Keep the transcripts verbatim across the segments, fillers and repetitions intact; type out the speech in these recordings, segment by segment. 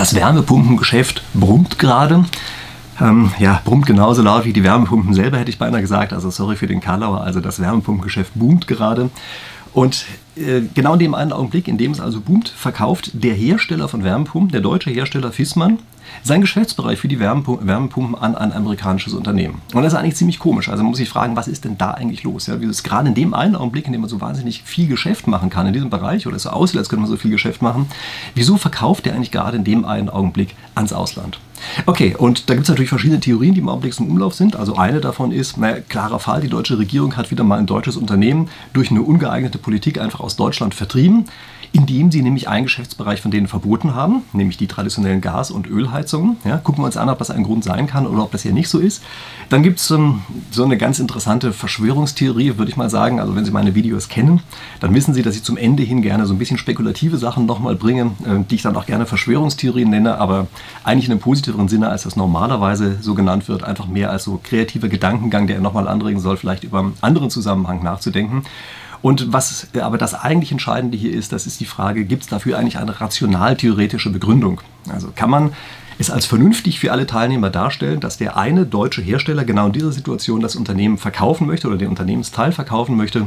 Das Wärmepumpengeschäft brummt gerade. Ähm, ja, brummt genauso laut wie die Wärmepumpen selber, hätte ich beinahe gesagt. Also sorry für den Karlauer, also das Wärmepumpengeschäft boomt gerade. Und äh, genau in dem einen Augenblick, in dem es also boomt, verkauft der Hersteller von Wärmepumpen, der deutsche Hersteller Viessmann, seinen Geschäftsbereich für die Wärmepumpen, Wärmepumpen an ein amerikanisches Unternehmen. Und das ist eigentlich ziemlich komisch. Also man muss sich fragen, was ist denn da eigentlich los? Ja, wie es gerade in dem einen Augenblick, in dem man so wahnsinnig viel Geschäft machen kann in diesem Bereich, oder es so aussieht, als könnte man so viel Geschäft machen, wieso verkauft der eigentlich gerade in dem einen Augenblick ans Ausland? Okay, und da gibt es natürlich verschiedene Theorien, die im Augenblick im Umlauf sind. Also eine davon ist, naja, klarer Fall, die deutsche Regierung hat wieder mal ein deutsches Unternehmen durch eine ungeeignete Politik einfach aus Deutschland vertrieben, indem sie nämlich einen Geschäftsbereich von denen verboten haben, nämlich die traditionellen Gas- und Ölheizungen. Ja, gucken wir uns an, ob das ein Grund sein kann oder ob das hier nicht so ist. Dann gibt es ähm, so eine ganz interessante Verschwörungstheorie, würde ich mal sagen. Also wenn Sie meine Videos kennen, dann wissen Sie, dass ich zum Ende hin gerne so ein bisschen spekulative Sachen nochmal bringe, äh, die ich dann auch gerne Verschwörungstheorien nenne, aber eigentlich in einem positiveren Sinne, als das normalerweise so genannt wird, einfach mehr als so kreativer Gedankengang, der nochmal anregen soll, vielleicht über einen anderen Zusammenhang nachzudenken. Und was aber das eigentlich Entscheidende hier ist, das ist die Frage, gibt es dafür eigentlich eine rational-theoretische Begründung? Also kann man es als vernünftig für alle Teilnehmer darstellen, dass der eine deutsche Hersteller genau in dieser Situation das Unternehmen verkaufen möchte oder den Unternehmensteil verkaufen möchte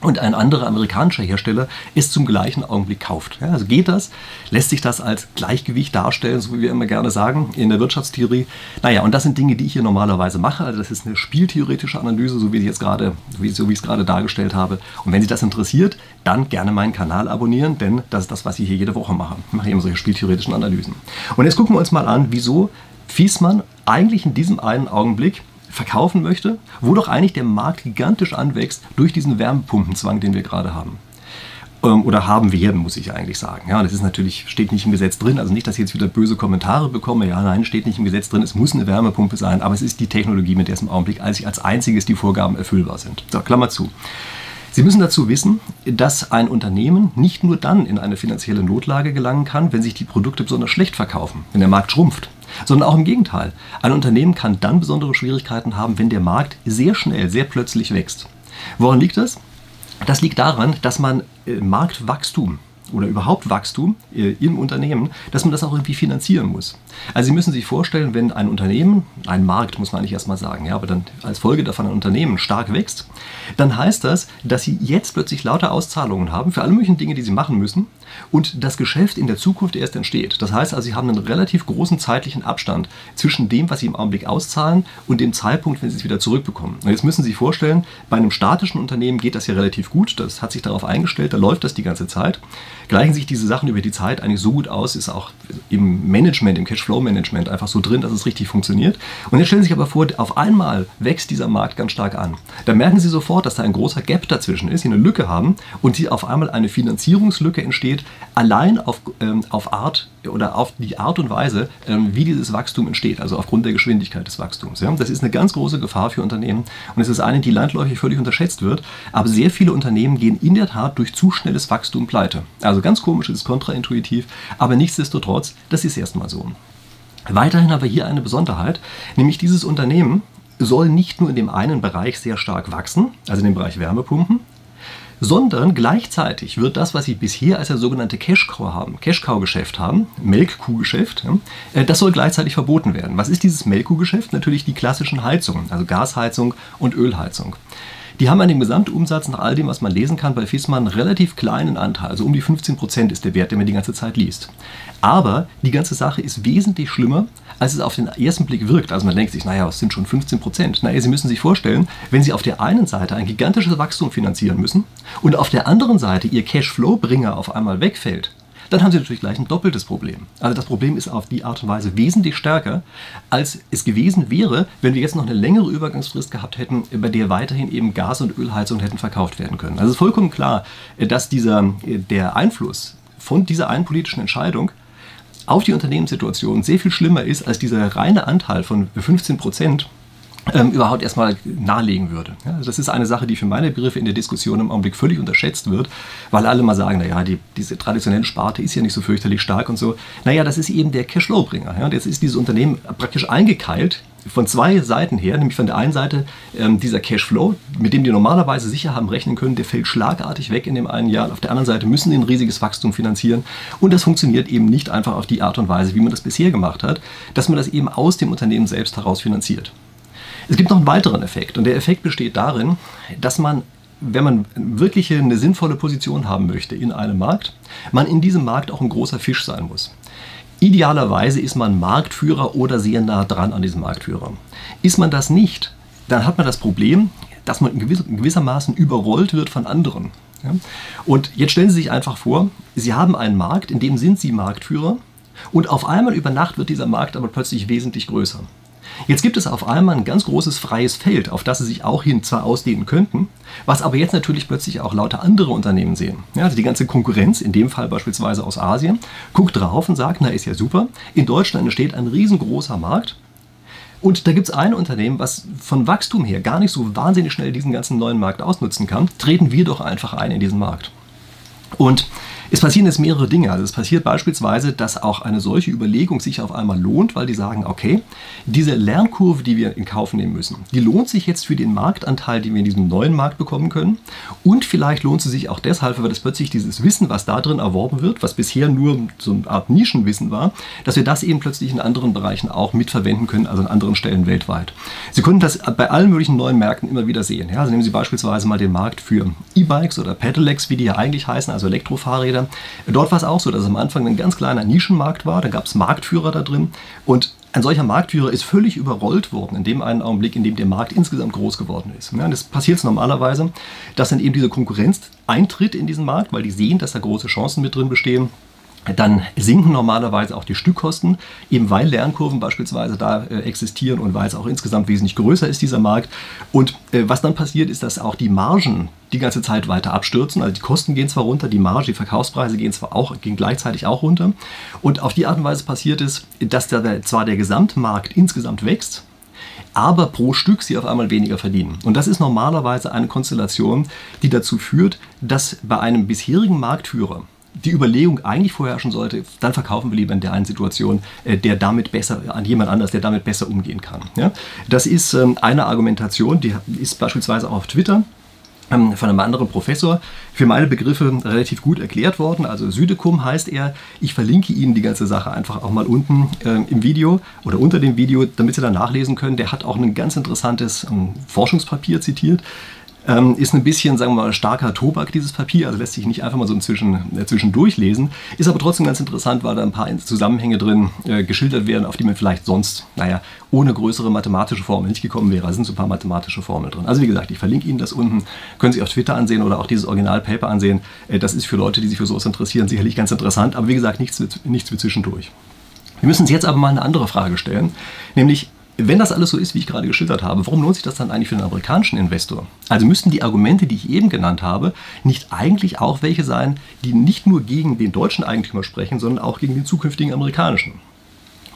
und ein anderer amerikanischer Hersteller es zum gleichen Augenblick kauft? Ja, also geht das? Lässt sich das als Gleichgewicht darstellen, so wie wir immer gerne sagen in der Wirtschaftstheorie? Naja, und das sind Dinge, die ich hier normalerweise mache. Also das ist eine spieltheoretische Analyse, so wie ich jetzt gerade, so wie ich es gerade dargestellt habe. Und wenn Sie das interessiert, dann gerne meinen Kanal abonnieren, denn das ist das, was ich hier jede Woche mache. Ich mache eben solche spieltheoretischen Analysen. Und jetzt gucken wir uns mal an, wieso Viessmann eigentlich in diesem einen Augenblick verkaufen möchte, wo doch eigentlich der Markt gigantisch anwächst durch diesen Wärmepumpenzwang, den wir gerade haben. Ähm, oder haben werden, muss ich eigentlich sagen. Ja, das ist natürlich, steht nicht im Gesetz drin, also nicht, dass ich jetzt wieder böse Kommentare bekomme. Ja, nein, steht nicht im Gesetz drin, es muss eine Wärmepumpe sein, aber es ist die Technologie, mit der es im Augenblick als, als einziges die Vorgaben erfüllbar sind. So, Klammer zu. Sie müssen dazu wissen, dass ein Unternehmen nicht nur dann in eine finanzielle Notlage gelangen kann, wenn sich die Produkte besonders schlecht verkaufen, wenn der Markt schrumpft, sondern auch im Gegenteil. Ein Unternehmen kann dann besondere Schwierigkeiten haben, wenn der Markt sehr schnell, sehr plötzlich wächst. Woran liegt das? Das liegt daran, dass man Marktwachstum oder überhaupt Wachstum im Unternehmen, dass man das auch irgendwie finanzieren muss. Also Sie müssen sich vorstellen, wenn ein Unternehmen, ein Markt muss man nicht erstmal sagen, ja, aber dann als Folge davon ein Unternehmen stark wächst, dann heißt das, dass Sie jetzt plötzlich lauter Auszahlungen haben für alle möglichen Dinge, die Sie machen müssen und das Geschäft in der Zukunft erst entsteht. Das heißt also, Sie haben einen relativ großen zeitlichen Abstand zwischen dem, was Sie im Augenblick auszahlen und dem Zeitpunkt, wenn Sie es wieder zurückbekommen. Und jetzt müssen Sie sich vorstellen, bei einem statischen Unternehmen geht das ja relativ gut, das hat sich darauf eingestellt, da läuft das die ganze Zeit. Gleichen sich diese Sachen über die Zeit eigentlich so gut aus, ist auch im Management, im Cashflow-Management einfach so drin, dass es richtig funktioniert. Und jetzt stellen Sie sich aber vor, auf einmal wächst dieser Markt ganz stark an. Da merken Sie sofort, dass da ein großer Gap dazwischen ist, Sie eine Lücke haben und Sie auf einmal eine Finanzierungslücke entsteht, allein auf, ähm, auf Art oder auf die Art und Weise, ähm, wie dieses Wachstum entsteht, also aufgrund der Geschwindigkeit des Wachstums. Ja? Das ist eine ganz große Gefahr für Unternehmen und es ist eine, die landläufig völlig unterschätzt wird, aber sehr viele Unternehmen gehen in der Tat durch zu schnelles Wachstum pleite. Also ganz komisch, ist kontraintuitiv, aber nichtsdestotrotz, das ist erstmal so. Weiterhin haben wir hier eine Besonderheit, nämlich dieses Unternehmen soll nicht nur in dem einen Bereich sehr stark wachsen, also in dem Bereich Wärmepumpen, sondern gleichzeitig wird das, was Sie bisher als das sogenannte Cash-Cow haben, Cash-Cow-Geschäft haben, Melkkuh-Geschäft, das soll gleichzeitig verboten werden. Was ist dieses Melkkuh-Geschäft? Natürlich die klassischen Heizungen, also Gasheizung und Ölheizung. Die haben an dem Gesamtumsatz, nach all dem, was man lesen kann, bei Viessmann einen relativ kleinen Anteil. Also um die fünfzehn Prozent ist der Wert, den man die ganze Zeit liest. Aber die ganze Sache ist wesentlich schlimmer, als es auf den ersten Blick wirkt. Also man denkt sich, naja, es sind schon fünfzehn Prozent. Naja, Sie müssen sich vorstellen, wenn Sie auf der einen Seite ein gigantisches Wachstum finanzieren müssen und auf der anderen Seite Ihr Cashflow-Bringer auf einmal wegfällt, dann haben Sie natürlich gleich ein doppeltes Problem. Also das Problem ist auf die Art und Weise wesentlich stärker, als es gewesen wäre, wenn wir jetzt noch eine längere Übergangsfrist gehabt hätten, bei der weiterhin eben Gas- und Ölheizungen hätten verkauft werden können. Also es ist vollkommen klar, dass dieser, der Einfluss von dieser einen politischen Entscheidung auf die Unternehmenssituation sehr viel schlimmer ist, als dieser reine Anteil von fünfzehn Prozent Ähm, überhaupt erstmal nahelegen würde. Ja, also das ist eine Sache, die für meine Begriffe in der Diskussion im Augenblick völlig unterschätzt wird, weil alle mal sagen, naja, die, diese traditionelle Sparte ist ja nicht so fürchterlich stark und so. Naja, das ist eben der Cashflow-Bringer. Ja, und jetzt ist dieses Unternehmen praktisch eingekeilt von zwei Seiten her, nämlich von der einen Seite ähm, dieser Cashflow, mit dem die normalerweise sicher haben rechnen können, der fällt schlagartig weg in dem einen Jahr. Auf der anderen Seite müssen sie ein riesiges Wachstum finanzieren und das funktioniert eben nicht einfach auf die Art und Weise, wie man das bisher gemacht hat, dass man das eben aus dem Unternehmen selbst heraus finanziert. Es gibt noch einen weiteren Effekt und der Effekt besteht darin, dass man, wenn man wirklich eine sinnvolle Position haben möchte in einem Markt, man in diesem Markt auch ein großer Fisch sein muss. Idealerweise ist man Marktführer oder sehr nah dran an diesem Marktführer. Ist man das nicht, dann hat man das Problem, dass man in gewisser, in gewissermaßen überrollt wird von anderen. Ja? Und jetzt stellen Sie sich einfach vor, Sie haben einen Markt, in dem sind Sie Marktführer und auf einmal über Nacht wird dieser Markt aber plötzlich wesentlich größer. Jetzt gibt es auf einmal ein ganz großes freies Feld, auf das Sie sich auch hin zwar ausdehnen könnten, was aber jetzt natürlich plötzlich auch lauter andere Unternehmen sehen. Ja, also die ganze Konkurrenz, in dem Fall beispielsweise aus Asien, guckt drauf und sagt, na ist ja super, in Deutschland entsteht ein riesengroßer Markt und da gibt es ein Unternehmen, was von Wachstum her gar nicht so wahnsinnig schnell diesen ganzen neuen Markt ausnutzen kann, treten wir doch einfach ein in diesen Markt. Und es passieren jetzt mehrere Dinge. Also es passiert beispielsweise, dass auch eine solche Überlegung sich auf einmal lohnt, weil die sagen, okay, diese Lernkurve, die wir in Kauf nehmen müssen, die lohnt sich jetzt für den Marktanteil, den wir in diesem neuen Markt bekommen können. Und vielleicht lohnt sie sich auch deshalb, weil das plötzlich dieses Wissen, was da drin erworben wird, was bisher nur so eine Art Nischenwissen war, dass wir das eben plötzlich in anderen Bereichen auch mitverwenden können, also an anderen Stellen weltweit. Sie können das bei allen möglichen neuen Märkten immer wieder sehen. Ja, also nehmen Sie beispielsweise mal den Markt für E-Bikes oder Pedelecs, wie die ja eigentlich heißen, also Elektrofahrräder. Dort war es auch so, dass es am Anfang ein ganz kleiner Nischenmarkt war, da gab es Marktführer da drin und ein solcher Marktführer ist völlig überrollt worden in dem einen Augenblick, in dem der Markt insgesamt groß geworden ist. Ja, das passiert normalerweise, dass dann eben diese Konkurrenz eintritt in diesen Markt, weil die sehen, dass da große Chancen mit drin bestehen. Dann sinken normalerweise auch die Stückkosten, eben weil Lernkurven beispielsweise da existieren und weil es auch insgesamt wesentlich größer ist, dieser Markt. Und was dann passiert, ist, dass auch die Margen die ganze Zeit weiter abstürzen. Also die Kosten gehen zwar runter, die Marge, die Verkaufspreise gehen zwar auch, gehen gleichzeitig auch runter. Und auf die Art und Weise passiert es, dass der, zwar der Gesamtmarkt insgesamt wächst, aber pro Stück sie auf einmal weniger verdienen. Und das ist normalerweise eine Konstellation, die dazu führt, dass bei einem bisherigen Marktführer die Überlegung eigentlich vorherrschen sollte, dann verkaufen wir lieber in der einen Situation, der damit besser, an jemand anders, der damit besser umgehen kann. Ja? Das ist eine Argumentation, die ist beispielsweise auch auf Twitter von einem anderen Professor für meine Begriffe relativ gut erklärt worden. Also Suedekum heißt er. Ich verlinke Ihnen die ganze Sache einfach auch mal unten äh, im Video oder unter dem Video, damit Sie da nachlesen können. Der hat auch ein ganz interessantes ähm, Forschungspapier zitiert. Ist ein bisschen, sagen wir mal, starker Tobak, dieses Papier, also lässt sich nicht einfach mal so inzwischen, zwischendurch lesen. Ist aber trotzdem ganz interessant, weil da ein paar Zusammenhänge drin äh, geschildert werden, auf die man vielleicht sonst, naja, ohne größere mathematische Formel nicht gekommen wäre. Da sind so ein paar mathematische Formeln drin. Also wie gesagt, ich verlinke Ihnen das unten, können Sie auf Twitter ansehen oder auch dieses Originalpaper ansehen. Äh, das ist für Leute, die sich für sowas interessieren, sicherlich ganz interessant, aber wie gesagt, nichts, nichts für zwischendurch. Wir müssen uns jetzt aber mal eine andere Frage stellen, nämlich, wenn das alles so ist, wie ich gerade geschildert habe, warum lohnt sich das dann eigentlich für den amerikanischen Investor? Also müssten die Argumente, die ich eben genannt habe, nicht eigentlich auch welche sein, die nicht nur gegen den deutschen Eigentümer sprechen, sondern auch gegen den zukünftigen amerikanischen?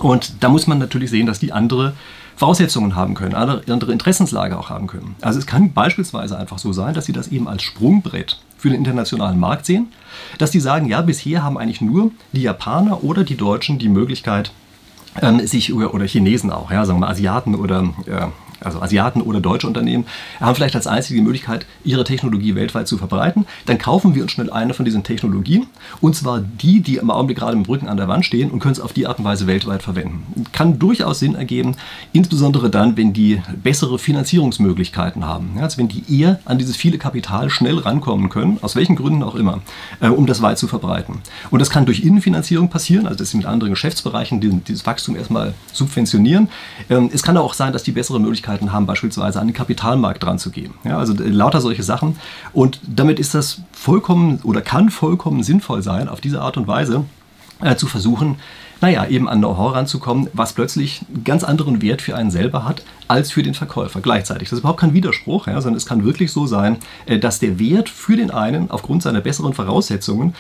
Und da muss man natürlich sehen, dass die andere Voraussetzungen haben können, andere Interessenslage auch haben können. Also es kann beispielsweise einfach so sein, dass sie das eben als Sprungbrett für den internationalen Markt sehen, dass die sagen, ja, bisher haben eigentlich nur die Japaner oder die Deutschen die Möglichkeit, sich oder Chinesen auch, ja, sagen wir Asiaten oder äh, also Asiaten oder deutsche Unternehmen haben vielleicht als einzige die Möglichkeit, ihre Technologie weltweit zu verbreiten. Dann kaufen wir uns schnell eine von diesen Technologien und zwar die, die im Augenblick gerade im Rücken an der Wand stehen und können es auf die Art und Weise weltweit verwenden. Kann durchaus Sinn ergeben, insbesondere dann, wenn die bessere Finanzierungsmöglichkeiten haben, ja, also wenn die eher an dieses viele Kapital schnell rankommen können, aus welchen Gründen auch immer, äh, um das weit zu verbreiten. Und das kann durch Innenfinanzierung passieren, also dass sie mit anderen Geschäftsbereichen diesen, dieses Wachstum erstmal subventionieren. Ähm, es kann auch sein, dass die bessere Möglichkeit haben, beispielsweise an den Kapitalmarkt dran zu gehen. Ja, also äh, lauter solche Sachen. Und damit ist das vollkommen oder kann vollkommen sinnvoll sein, auf diese Art und Weise äh, zu versuchen, naja, eben an Know-how ranzukommen, was plötzlich einen ganz anderen Wert für einen selber hat, als für den Verkäufer gleichzeitig. Das ist überhaupt kein Widerspruch, ja, sondern es kann wirklich so sein, äh, dass der Wert für den einen aufgrund seiner besseren Voraussetzungen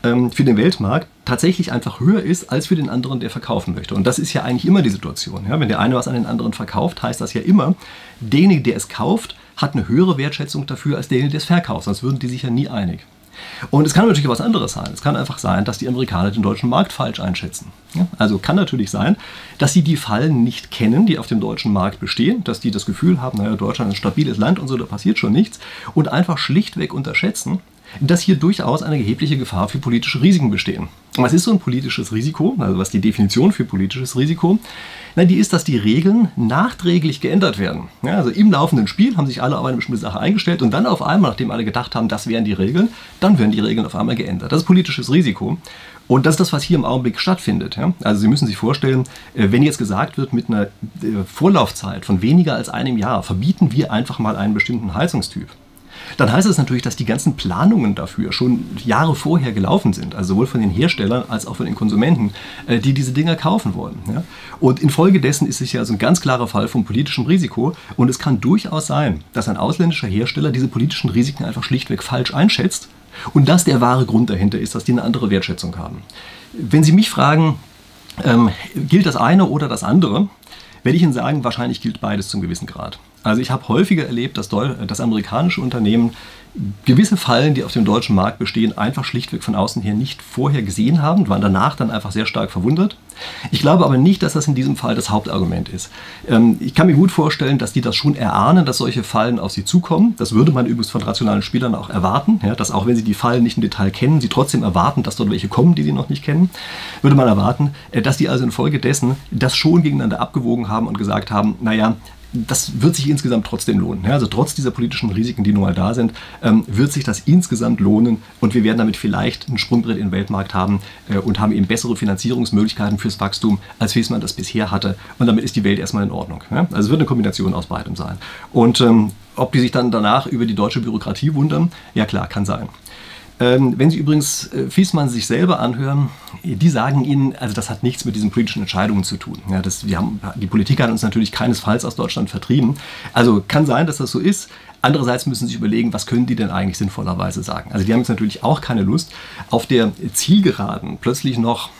für den Weltmarkt tatsächlich einfach höher ist, als für den anderen, der verkaufen möchte. Und das ist ja eigentlich immer die Situation. Ja? Wenn der eine was an den anderen verkauft, heißt das ja immer, derjenige, der es kauft, hat eine höhere Wertschätzung dafür, als derjenige, der es verkauft. Sonst würden die sich ja nie einig. Und es kann natürlich was anderes sein. Es kann einfach sein, dass die Amerikaner den deutschen Markt falsch einschätzen. Ja? Also kann natürlich sein, dass sie die Fallen nicht kennen, die auf dem deutschen Markt bestehen, dass die das Gefühl haben, naja, Deutschland ist ein stabiles Land und so, da passiert schon nichts, und einfach schlichtweg unterschätzen, dass hier durchaus eine erhebliche Gefahr für politische Risiken bestehen. Was ist so ein politisches Risiko? Also was ist die Definition für politisches Risiko? Na, die ist, dass die Regeln nachträglich geändert werden. Ja, also im laufenden Spiel haben sich alle auf eine bestimmte Sache eingestellt und dann auf einmal, nachdem alle gedacht haben, das wären die Regeln, dann werden die Regeln auf einmal geändert. Das ist politisches Risiko. Und das ist das, was hier im Augenblick stattfindet. Ja? Also Sie müssen sich vorstellen, wenn jetzt gesagt wird, mit einer Vorlaufzeit von weniger als einem Jahr verbieten wir einfach mal einen bestimmten Heizungstyp, dann heißt es natürlich, dass die ganzen Planungen dafür schon Jahre vorher gelaufen sind, also sowohl von den Herstellern als auch von den Konsumenten, die diese Dinger kaufen wollen. Und infolgedessen ist es ja so ein ganz klarer Fall von politischem Risiko, und es kann durchaus sein, dass ein ausländischer Hersteller diese politischen Risiken einfach schlichtweg falsch einschätzt und dass der wahre Grund dahinter ist, dass die eine andere Wertschätzung haben. Wenn Sie mich fragen, ähm, gilt das eine oder das andere, werde ich Ihnen sagen, wahrscheinlich gilt beides zum gewissen Grad. Also ich habe häufiger erlebt, dass, dass amerikanische Unternehmen gewisse Fallen, die auf dem deutschen Markt bestehen, einfach schlichtweg von außen her nicht vorher gesehen haben, waren danach dann einfach sehr stark verwundert. Ich glaube aber nicht, dass das in diesem Fall das Hauptargument ist. Ich kann mir gut vorstellen, dass die das schon erahnen, dass solche Fallen auf sie zukommen. Das würde man übrigens von rationalen Spielern auch erwarten, ja, dass auch wenn sie die Fallen nicht im Detail kennen, sie trotzdem erwarten, dass dort welche kommen, die sie noch nicht kennen. Würde man erwarten, dass die also infolgedessen das schon gegeneinander abgewogen haben und gesagt haben, naja, das wird sich insgesamt trotzdem lohnen. Also trotz dieser politischen Risiken, die nun mal da sind, wird sich das insgesamt lohnen, und wir werden damit vielleicht ein Sprungbrett in den Weltmarkt haben und haben eben bessere Finanzierungsmöglichkeiten fürs Wachstum, als wie es man das bisher hatte. Und damit ist die Welt erstmal in Ordnung. Also es wird eine Kombination aus beidem sein. Und ähm, ob die sich dann danach über die deutsche Bürokratie wundern, ja klar, kann sein. Wenn Sie übrigens Fiesmann sich selber anhören, die sagen Ihnen, also das hat nichts mit diesen politischen Entscheidungen zu tun. Ja, das, wir haben, die Politik hat uns natürlich keinesfalls aus Deutschland vertrieben. Also kann sein, dass das so ist. Andererseits müssen Sie sich überlegen, was können die denn eigentlich sinnvollerweise sagen. Also die haben jetzt natürlich auch keine Lust, auf der Zielgeraden plötzlich noch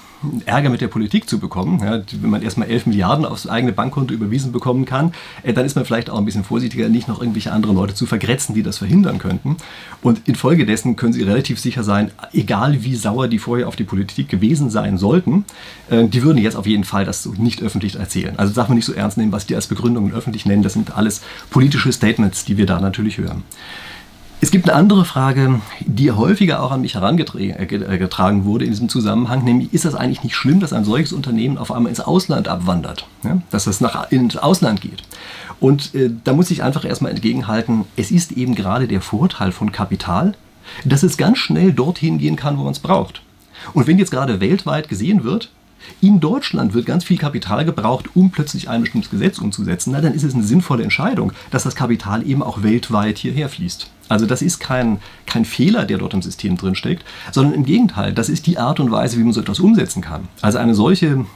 Ärger mit der Politik zu bekommen. Ja, wenn man erstmal elf Milliarden aufs eigene Bankkonto überwiesen bekommen kann, dann ist man vielleicht auch ein bisschen vorsichtiger, nicht noch irgendwelche anderen Leute zu vergrätzen, die das verhindern könnten. Und infolgedessen können Sie relativ sicher sein, egal wie sauer die vorher auf die Politik gewesen sein sollten, die würden jetzt auf jeden Fall das nicht öffentlich erzählen. Also darf man nicht so ernst nehmen, was die als Begründungen öffentlich nennen. Das sind alles politische Statements, die wir da natürlich hören. Es gibt eine andere Frage, die häufiger auch an mich herangetragen wurde in diesem Zusammenhang, nämlich ist das eigentlich nicht schlimm, dass ein solches Unternehmen auf einmal ins Ausland abwandert, ja? Dass es nach, ins Ausland geht. Und äh, da muss ich einfach erstmal entgegenhalten, es ist eben gerade der Vorteil von Kapital, dass es ganz schnell dorthin gehen kann, wo man es braucht. Und wenn jetzt gerade weltweit gesehen wird, in Deutschland wird ganz viel Kapital gebraucht, um plötzlich ein bestimmtes Gesetz umzusetzen, na, dann ist es eine sinnvolle Entscheidung, dass das Kapital eben auch weltweit hierher fließt. Also das ist kein, kein Fehler, der dort im System drinsteckt, sondern im Gegenteil, das ist die Art und Weise, wie man so etwas umsetzen kann. Also eine solche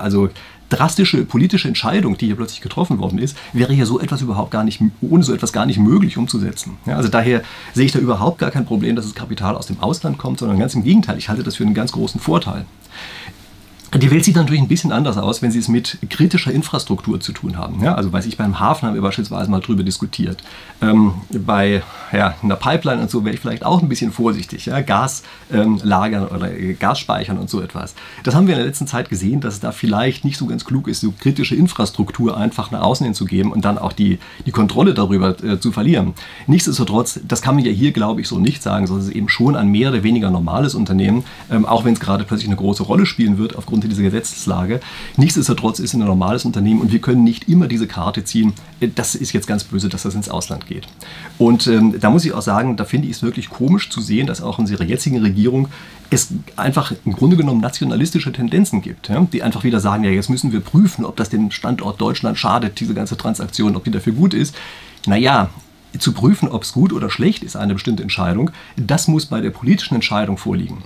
also drastische politische Entscheidung, die hier plötzlich getroffen worden ist, wäre hier so etwas überhaupt gar nicht, ohne so etwas gar nicht möglich umzusetzen. Ja, also daher sehe ich da überhaupt gar kein Problem, dass das Kapital aus dem Ausland kommt, sondern ganz im Gegenteil, ich halte das für einen ganz großen Vorteil. Die Welt sieht natürlich ein bisschen anders aus, wenn Sie es mit kritischer Infrastruktur zu tun haben. Ja, also weiß ich, beim Hafen haben wir beispielsweise mal drüber diskutiert. Ähm, bei ja, einer Pipeline und so wäre ich vielleicht auch ein bisschen vorsichtig. Ja? Gas ähm, lagern oder Gas speichern und so etwas. Das haben wir in der letzten Zeit gesehen, dass es da vielleicht nicht so ganz klug ist, so kritische Infrastruktur einfach nach außen hinzugeben und dann auch die, die Kontrolle darüber äh, zu verlieren. Nichtsdestotrotz, das kann man ja hier, glaube ich, so nicht sagen, sondern es ist eben schon ein mehr oder weniger normales Unternehmen, ähm, auch wenn es gerade plötzlich eine große Rolle spielen wird aufgrund diese Gesetzeslage. Nichtsdestotrotz ist es ein normales Unternehmen und wir können nicht immer diese Karte ziehen, das ist jetzt ganz böse, dass das ins Ausland geht. Und ähm, da muss ich auch sagen, da finde ich es wirklich komisch zu sehen, dass auch in unserer jetzigen Regierung es einfach im Grunde genommen nationalistische Tendenzen gibt, ja, die einfach wieder sagen, ja, jetzt müssen wir prüfen, ob das dem Standort Deutschland schadet, diese ganze Transaktion, ob die dafür gut ist. Naja, zu prüfen, ob es gut oder schlecht ist, eine bestimmte Entscheidung, das muss bei der politischen Entscheidung vorliegen.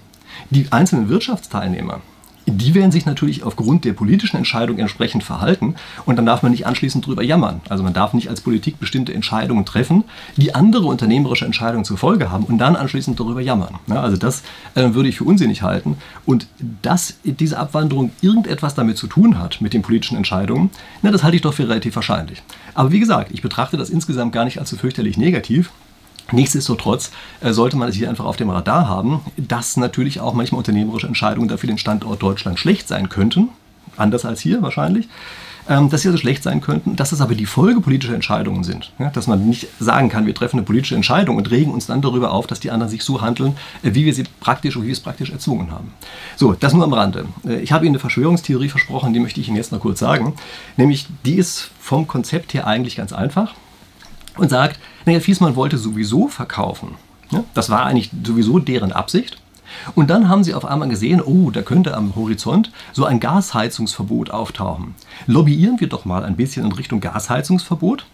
Die einzelnen Wirtschaftsteilnehmer, die werden sich natürlich aufgrund der politischen Entscheidung entsprechend verhalten und dann darf man nicht anschließend drüber jammern. Also man darf nicht als Politik bestimmte Entscheidungen treffen, die andere unternehmerische Entscheidungen zur Folge haben und dann anschließend darüber jammern. Ja, also das äh, würde ich für unsinnig halten, und dass diese Abwanderung irgendetwas damit zu tun hat mit den politischen Entscheidungen, na, das halte ich doch für relativ wahrscheinlich. Aber wie gesagt, ich betrachte das insgesamt gar nicht als so fürchterlich negativ. Nichtsdestotrotz sollte man es hier einfach auf dem Radar haben, dass natürlich auch manchmal unternehmerische Entscheidungen dafür den Standort Deutschland schlecht sein könnten, anders als hier wahrscheinlich, dass sie also schlecht sein könnten, dass es aber die Folge politischer Entscheidungen sind. Dass man nicht sagen kann, wir treffen eine politische Entscheidung und regen uns dann darüber auf, dass die anderen sich so handeln, wie wir sie praktisch und wie wir es praktisch erzwungen haben. So, das nur am Rande. Ich habe Ihnen eine Verschwörungstheorie versprochen, die möchte ich Ihnen jetzt noch kurz sagen. Nämlich, die ist vom Konzept her eigentlich ganz einfach und sagt, naja, Fiesmann wollte sowieso verkaufen. Das war eigentlich sowieso deren Absicht. Und dann haben sie auf einmal gesehen, oh, da könnte am Horizont so ein Gasheizungsverbot auftauchen. Lobbyieren wir doch mal ein bisschen in Richtung Gasheizungsverbot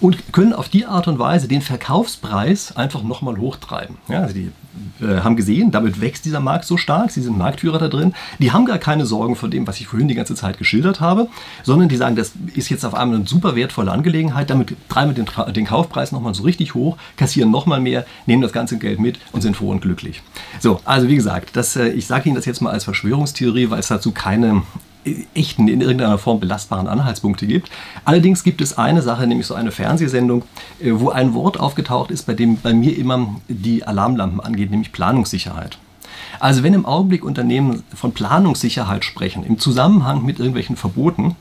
und können auf die Art und Weise den Verkaufspreis einfach nochmal hochtreiben. Ja, also die äh, haben gesehen, damit wächst dieser Markt so stark, sie sind Marktführer da drin. Die haben gar keine Sorgen von dem, was ich vorhin die ganze Zeit geschildert habe, sondern die sagen, das ist jetzt auf einmal eine super wertvolle Angelegenheit, damit treiben wir den, den Kaufpreis nochmal so richtig hoch, kassieren nochmal mehr, nehmen das ganze Geld mit und sind froh und glücklich. So, also wie gesagt, das, äh, ich sage Ihnen das jetzt mal als Verschwörungstheorie, weil es dazu keine echten, in irgendeiner Form belastbaren Anhaltspunkte gibt. Allerdings gibt es eine Sache, nämlich so eine Fernsehsendung, wo ein Wort aufgetaucht ist, bei dem bei mir immer die Alarmlampen angeht, nämlich Planungssicherheit. Also wenn im Augenblick Unternehmen von Planungssicherheit sprechen, im Zusammenhang mit irgendwelchen Verboten,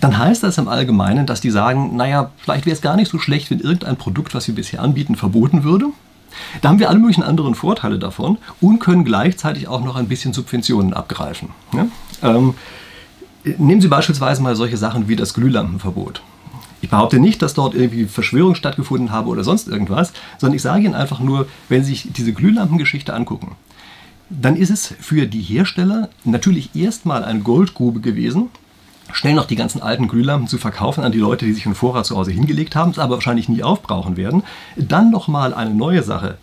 dann heißt das im Allgemeinen, dass die sagen, naja, vielleicht wäre es gar nicht so schlecht, wenn irgendein Produkt, was wir bisher anbieten, verboten würde. Da haben wir alle möglichen anderen Vorteile davon und können gleichzeitig auch noch ein bisschen Subventionen abgreifen. Ja? Ähm, nehmen Sie beispielsweise mal solche Sachen wie das Glühlampenverbot. Ich behaupte nicht, dass dort irgendwie Verschwörung stattgefunden habe oder sonst irgendwas, sondern ich sage Ihnen einfach nur, wenn Sie sich diese Glühlampengeschichte angucken, dann ist es für die Hersteller natürlich erstmal eine Goldgrube gewesen, schnell noch die ganzen alten Glühlampen zu verkaufen an die Leute, die sich einen Vorrat zu Hause hingelegt haben, es aber wahrscheinlich nie aufbrauchen werden, dann nochmal eine neue Sache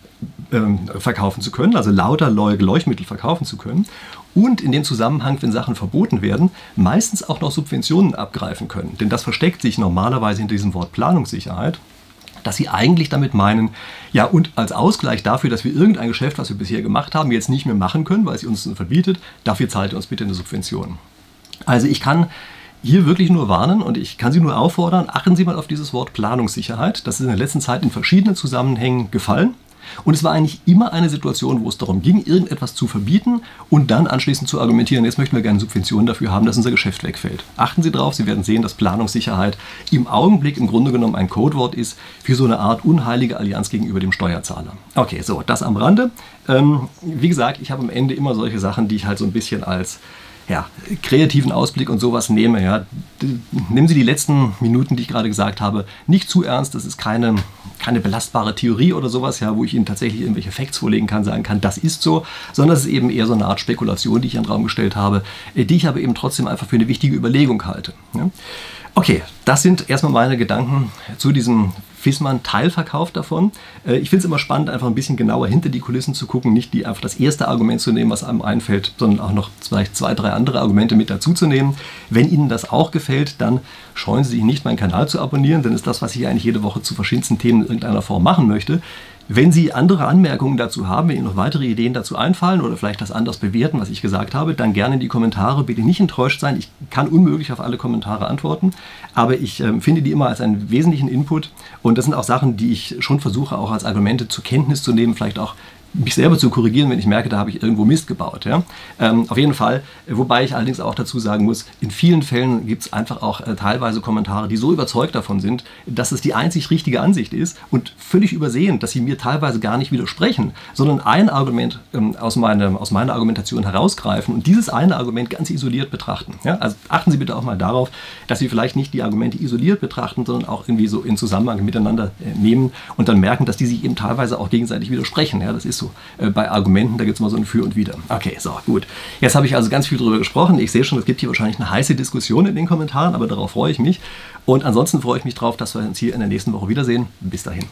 ähm, verkaufen zu können, also lauter Leuchtmittel verkaufen zu können und in dem Zusammenhang, wenn Sachen verboten werden, meistens auch noch Subventionen abgreifen können. Denn das versteckt sich normalerweise hinter diesem Wort Planungssicherheit, dass sie eigentlich damit meinen, ja und als Ausgleich dafür, dass wir irgendein Geschäft, was wir bisher gemacht haben, jetzt nicht mehr machen können, weil es uns verbietet, dafür zahlt ihr uns bitte eine Subvention. Also ich kann hier wirklich nur warnen und ich kann Sie nur auffordern, achten Sie mal auf dieses Wort Planungssicherheit. Das ist in der letzten Zeit in verschiedenen Zusammenhängen gefallen. Und es war eigentlich immer eine Situation, wo es darum ging, irgendetwas zu verbieten und dann anschließend zu argumentieren, jetzt möchten wir gerne Subventionen dafür haben, dass unser Geschäft wegfällt. Achten Sie drauf, Sie werden sehen, dass Planungssicherheit im Augenblick im Grunde genommen ein Codewort ist für so eine Art unheilige Allianz gegenüber dem Steuerzahler. Okay, so, das am Rande. Ähm, wie gesagt, ich habe am Ende immer solche Sachen, die ich halt so ein bisschen als ja, kreativen Ausblick und sowas nehme. Ja. Nehmen Sie die letzten Minuten, die ich gerade gesagt habe, nicht zu ernst. Das ist keine, keine belastbare Theorie oder sowas, ja, wo ich Ihnen tatsächlich irgendwelche Facts vorlegen kann, sagen kann, das ist so, sondern es ist eben eher so eine Art Spekulation, die ich in den Raum gestellt habe, die ich aber eben trotzdem einfach für eine wichtige Überlegung halte. Ja. Okay, das sind erstmal meine Gedanken zu diesem Fiesmann-Teilverkauf davon. Ich finde es immer spannend, einfach ein bisschen genauer hinter die Kulissen zu gucken, nicht die, einfach das erste Argument zu nehmen, was einem einfällt, sondern auch noch vielleicht zwei, drei andere Argumente mit dazu zu nehmen. Wenn Ihnen das auch gefällt, dann scheuen Sie sich nicht, meinen Kanal zu abonnieren, denn das ist das, was ich eigentlich jede Woche zu verschiedensten Themen in irgendeiner Form machen möchte. Wenn Sie andere Anmerkungen dazu haben, wenn Ihnen noch weitere Ideen dazu einfallen oder vielleicht das anders bewerten, was ich gesagt habe, dann gerne in die Kommentare. Bitte nicht enttäuscht sein. Ich kann unmöglich auf alle Kommentare antworten, aber ich äh, finde die immer als einen wesentlichen Input. Und das sind auch Sachen, die ich schon versuche, auch als Argumente zur Kenntnis zu nehmen, vielleicht auch mich selber zu korrigieren, wenn ich merke, da habe ich irgendwo Mist gebaut. Ja? Ähm, auf jeden Fall, wobei ich allerdings auch dazu sagen muss, in vielen Fällen gibt es einfach auch äh, teilweise Kommentare, die so überzeugt davon sind, dass es die einzig richtige Ansicht ist und völlig übersehen, dass sie mir teilweise gar nicht widersprechen, sondern ein Argument ähm, aus, meinem, aus meiner Argumentation herausgreifen und dieses eine Argument ganz isoliert betrachten. Ja? Also achten Sie bitte auch mal darauf, dass Sie vielleicht nicht die Argumente isoliert betrachten, sondern auch irgendwie so in Zusammenhang miteinander äh, nehmen und dann merken, dass die sich eben teilweise auch gegenseitig widersprechen. Ja? Das ist so äh, bei Argumenten, da gibt es mal so ein Für und Wider. Okay, so, gut. Jetzt habe ich also ganz viel darüber gesprochen. Ich sehe schon, es gibt hier wahrscheinlich eine heiße Diskussion in den Kommentaren, aber darauf freue ich mich. Und ansonsten freue ich mich drauf, dass wir uns hier in der nächsten Woche wiedersehen. Bis dahin.